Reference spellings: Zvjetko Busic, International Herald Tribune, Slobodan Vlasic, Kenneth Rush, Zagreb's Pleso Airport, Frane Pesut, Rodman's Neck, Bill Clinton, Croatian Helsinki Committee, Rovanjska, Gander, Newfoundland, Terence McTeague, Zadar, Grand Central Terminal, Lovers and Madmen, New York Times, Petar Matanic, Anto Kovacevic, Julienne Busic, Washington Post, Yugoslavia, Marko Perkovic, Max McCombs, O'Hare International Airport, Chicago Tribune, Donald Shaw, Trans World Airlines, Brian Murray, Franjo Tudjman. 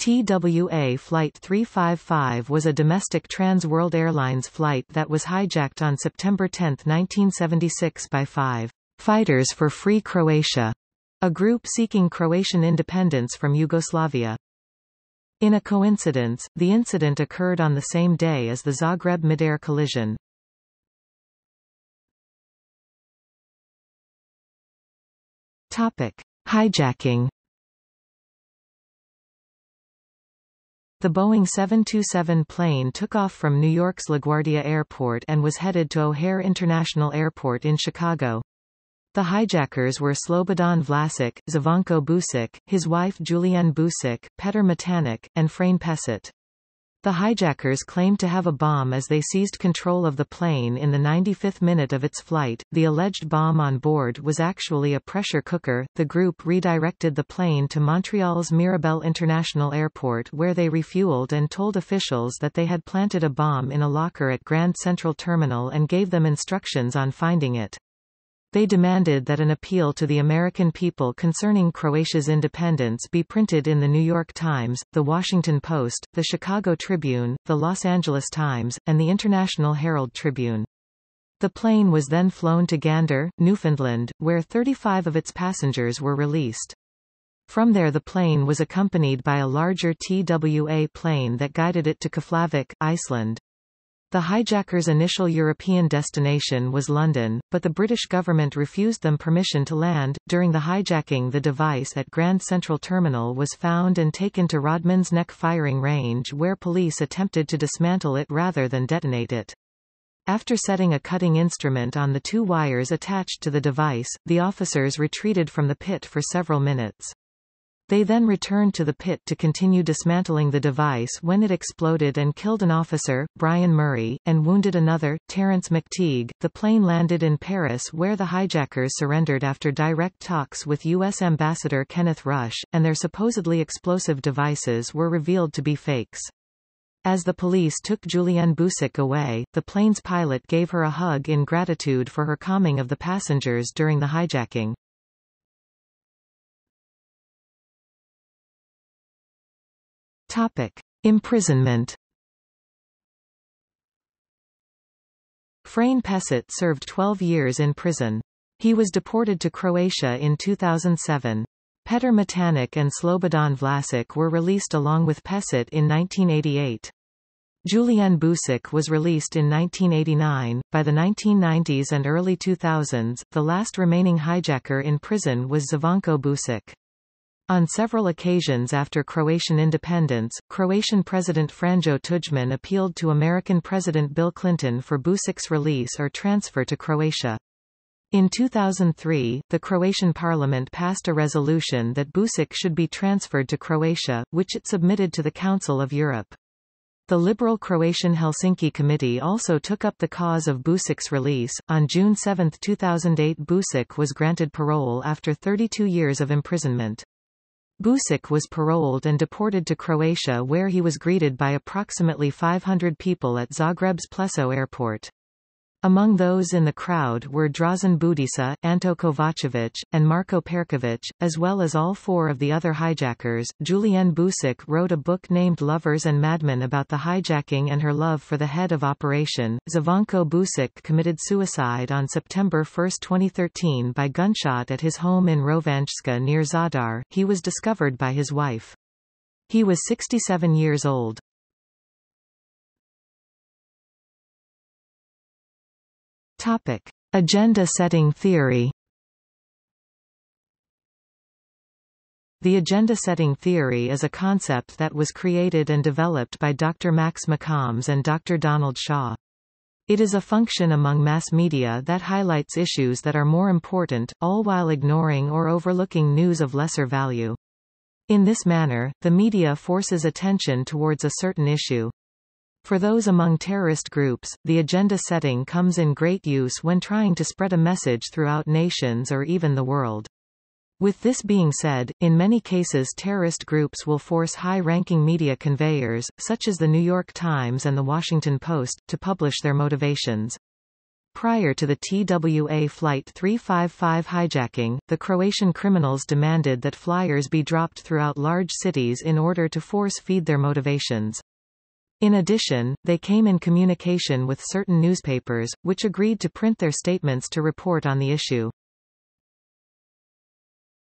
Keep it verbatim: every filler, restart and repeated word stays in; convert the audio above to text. T W A Flight three five five was a domestic Trans World Airlines flight that was hijacked on September tenth nineteen seventy-six by five fighters for Free Croatia, a group seeking Croatian independence from Yugoslavia. In a coincidence, the incident occurred on the same day as the Zagreb midair collision. Topic: Hijacking. The Boeing seven two seven plane took off from New York's LaGuardia Airport and was headed to O'Hare International Airport in Chicago. The hijackers were Slobodan Vlasic, Zvjetko Busic, his wife Julienne Busic, Petar Matanic, and Frane Pesut. The hijackers claimed to have a bomb as they seized control of the plane in the ninety-fifth minute of its flight. The alleged bomb on board was actually a pressure cooker. The group redirected the plane to Montreal's Mirabel International Airport, where they refueled and told officials that they had planted a bomb in a locker at Grand Central Terminal and gave them instructions on finding it. They demanded that an appeal to the American people concerning Croatia's independence be printed in the New York Times, the Washington Post, the Chicago Tribune, the Los Angeles Times, and the International Herald Tribune. The plane was then flown to Gander, Newfoundland, where thirty-five of its passengers were released. From there the plane was accompanied by a larger T W A plane that guided it to Keflavik, Iceland. The hijackers' initial European destination was London, but the British government refused them permission to land. During the hijacking, the device at Grand Central Terminal was found and taken to Rodman's Neck firing range, where police attempted to dismantle it rather than detonate it. After setting a cutting instrument on the two wires attached to the device, the officers retreated from the pit for several minutes. They then returned to the pit to continue dismantling the device when it exploded and killed an officer, Brian Murray, and wounded another, Terence McTeague. The plane landed in Paris, where the hijackers surrendered after direct talks with U S Ambassador Kenneth Rush, and their supposedly explosive devices were revealed to be fakes. As the police took Julienne Busic away, the plane's pilot gave her a hug in gratitude for her calming of the passengers during the hijacking. Topic: Imprisonment. Frane Pesut served twelve years in prison. He was deported to Croatia in two thousand seven. Petar Matanic and Slobodan Vlasic were released along with Pesut in nineteen eighty-eight. Julienne Busic was released in nineteen eighty-nine. By the nineteen nineties and early two thousands, the last remaining hijacker in prison was Zvjetko Busic. On several occasions after Croatian independence, Croatian President Franjo Tudjman appealed to American President Bill Clinton for Busic's release or transfer to Croatia. In two thousand three, the Croatian parliament passed a resolution that Busic should be transferred to Croatia, which it submitted to the Council of Europe. The liberal Croatian Helsinki Committee also took up the cause of Busic's release. On June seventh two thousand eight, Busic was granted parole after thirty-two years of imprisonment. Busic was paroled and deported to Croatia, where he was greeted by approximately five hundred people at Zagreb's Pleso Airport. Among those in the crowd were Drazen Budisa, Anto Kovacevic, and Marko Perkovic, as well as all four of the other hijackers. Julienne Busic wrote a book named Lovers and Madmen about the hijacking and her love for the head of operation. Zvjetko Busic committed suicide on September first twenty thirteen by gunshot at his home in Rovanjska near Zadar. He was discovered by his wife. He was sixty-seven years old. Topic: Agenda setting theory. The agenda setting theory is a concept that was created and developed by Doctor Max McCombs and Doctor Donald Shaw. It is a function among mass media that highlights issues that are more important, all while ignoring or overlooking news of lesser value. In this manner, the media forces attention towards a certain issue. For those among terrorist groups, the agenda setting comes in great use when trying to spread a message throughout nations or even the world. With this being said, in many cases terrorist groups will force high-ranking media conveyors, such as the New York Times and the Washington Post, to publish their motivations. Prior to the T W A Flight three five five hijacking, the Croatian criminals demanded that flyers be dropped throughout large cities in order to force-feed their motivations. In addition, they came in communication with certain newspapers, which agreed to print their statements to report on the issue.